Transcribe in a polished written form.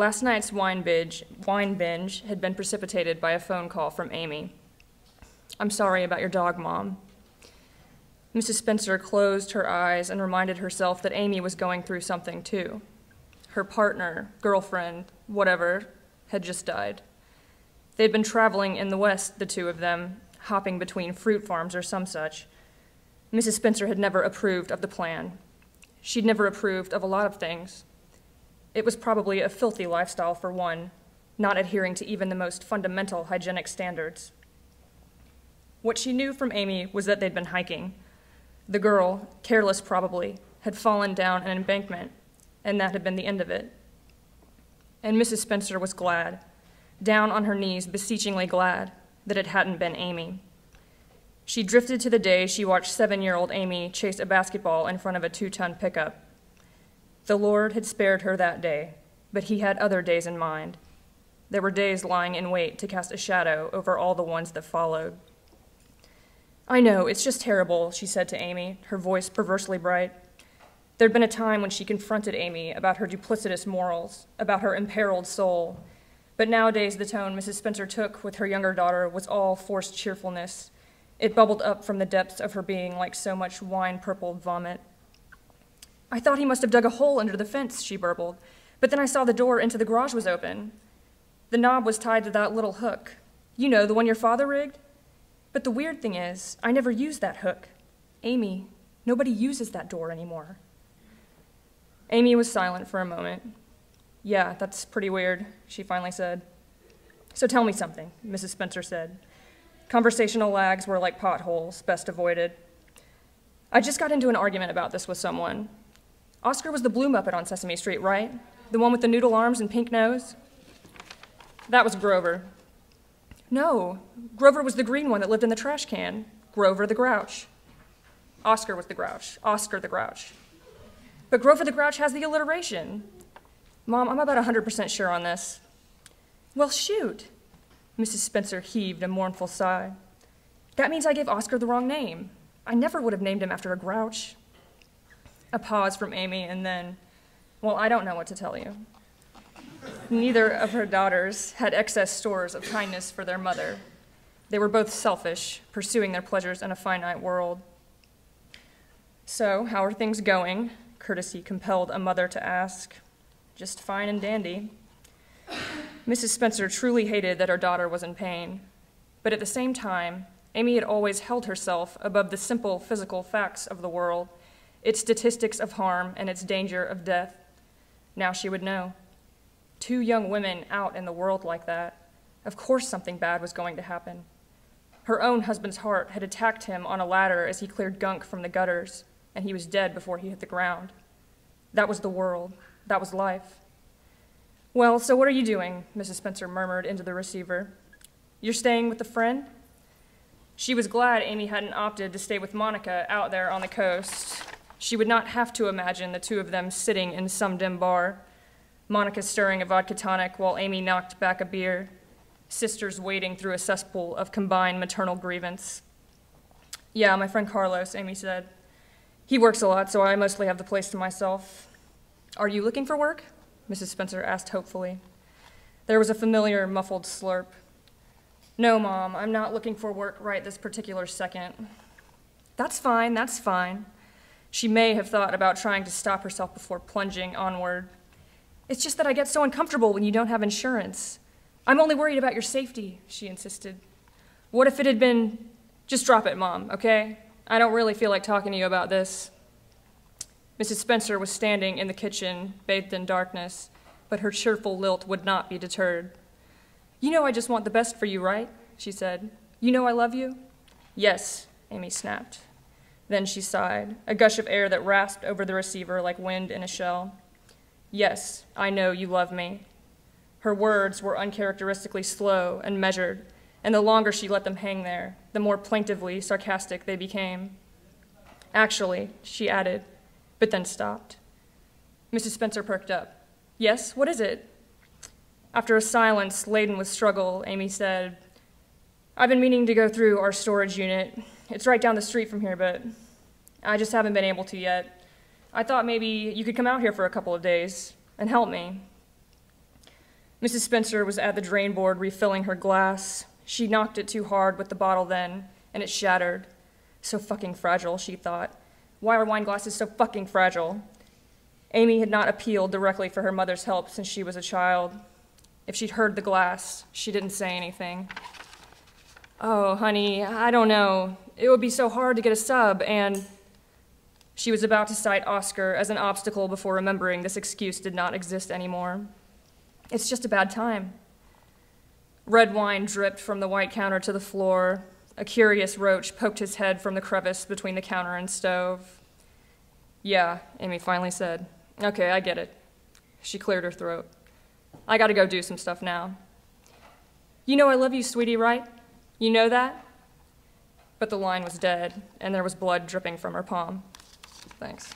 Last night's wine binge had been precipitated by a phone call from Amy. "I'm sorry about your dog, Mom." Mrs. Spencer closed her eyes and reminded herself that Amy was going through something too. Her partner, girlfriend, whatever, had just died. They'd been traveling in the West, the two of them, hopping between fruit farms or some such. Mrs. Spencer had never approved of the plan. She'd never approved of a lot of things. It was probably a filthy lifestyle for one, not adhering to even the most fundamental hygienic standards. What she knew from Amy was that they'd been hiking. The girl, careless probably, had fallen down an embankment, and that had been the end of it. And Mrs. Spencer was glad, down on her knees, beseechingly glad, that it hadn't been Amy. She drifted to the day she watched 7-year-old Amy chase a basketball in front of a 2-ton pickup. The Lord had spared her that day, but he had other days in mind. There were days lying in wait to cast a shadow over all the ones that followed. "I know, it's just terrible," she said to Amy, her voice perversely bright. There'd been a time when she confronted Amy about her duplicitous morals, about her imperiled soul. But nowadays, the tone Mrs. Spencer took with her younger daughter was all forced cheerfulness. It bubbled up from the depths of her being like so much wine-purpled vomit. "I thought he must have dug a hole under the fence," she burbled, "but then I saw the door into the garage was open. The knob was tied to that little hook. You know, the one your father rigged? But the weird thing is, I never used that hook. Amy, nobody uses that door anymore." Amy was silent for a moment. "Yeah, that's pretty weird," she finally said. "So tell me something," Mrs. Spencer said. Conversational lags were like potholes, best avoided. "I just got into an argument about this with someone. Oscar was the blue Muppet on Sesame Street, right? The one with the noodle arms and pink nose?" "That was Grover." "No, Grover was the green one that lived in the trash can. Grover the Grouch." "Oscar was the Grouch. Oscar the Grouch." "But Grover the Grouch has the alliteration." "Mom, I'm about 100% sure on this." "Well, shoot." Mrs. Spencer heaved a mournful sigh. "That means I gave Oscar the wrong name. I never would have named him after a grouch." A pause from Amy, and then, "Well, I don't know what to tell you." Neither of her daughters had excess stores of kindness for their mother. They were both selfish, pursuing their pleasures in a finite world. "So, how are things going?" courtesy compelled a mother to ask. "Just fine and dandy." Mrs. Spencer truly hated that her daughter was in pain, but at the same time, Amy had always held herself above the simple physical facts of the world, its statistics of harm and its danger of death. Now she would know. 2 young women out in the world like that, of course something bad was going to happen. Her own husband's heart had attacked him on a ladder as he cleared gunk from the gutters, and he was dead before he hit the ground. That was the world. That was life. "Well, so what are you doing?" Mrs. Spencer murmured into the receiver. "You're staying with a friend?" She was glad Amy hadn't opted to stay with Monica out there on the coast. She would not have to imagine the 2 of them sitting in some dim bar, Monica stirring a vodka tonic while Amy knocked back a beer, sisters wading through a cesspool of combined maternal grievance. "Yeah, my friend Carlos," Amy said. "He works a lot, so I mostly have the place to myself." "Are you looking for work?" Mrs. Spencer asked hopefully. There was a familiar muffled slurp. "No, Mom, I'm not looking for work right this particular second." "That's fine, that's fine." She may have thought about trying to stop herself before plunging onward. "It's just that I get so uncomfortable when you don't have insurance. I'm only worried about your safety," she insisted. "What if it had been... Just drop it, Mom, okay? I don't really feel like talking to you about this." Mrs. Spencer was standing in the kitchen, bathed in darkness, but her cheerful lilt would not be deterred. "You know I just want the best for you, right?" she said. "You know I love you?" "Yes," Amy snapped. Then she sighed, a gush of air that rasped over the receiver like wind in a shell. "Yes, I know you love me." Her words were uncharacteristically slow and measured, and the longer she let them hang there, the more plaintively sarcastic they became. "Actually," she added, but then stopped. Mrs. Spencer perked up. "Yes, what is it?" After a silence laden with struggle, Amy said, "I've been meaning to go through our storage unit. It's right down the street from here, but I just haven't been able to yet. I thought maybe you could come out here for a couple of days and help me." Mrs. Spencer was at the drain board refilling her glass. She knocked it too hard with the bottle then, and it shattered. So fucking fragile, she thought. Why are wine glasses so fucking fragile? Amy had not appealed directly for her mother's help since she was a child. If she'd heard the glass, she didn't say anything. Oh, honey, I don't know. It would be so hard to get a sub, and... She was about to cite Oscar as an obstacle before remembering this excuse did not exist anymore. It's just a bad time. Red wine dripped from the white counter to the floor. A curious roach poked his head from the crevice between the counter and stove. Yeah, Amy finally said. Okay, I get it. She cleared her throat. I gotta go do some stuff now. You know I love you, sweetie, right? You know that? But the line was dead, and there was blood dripping from her palm. Thanks.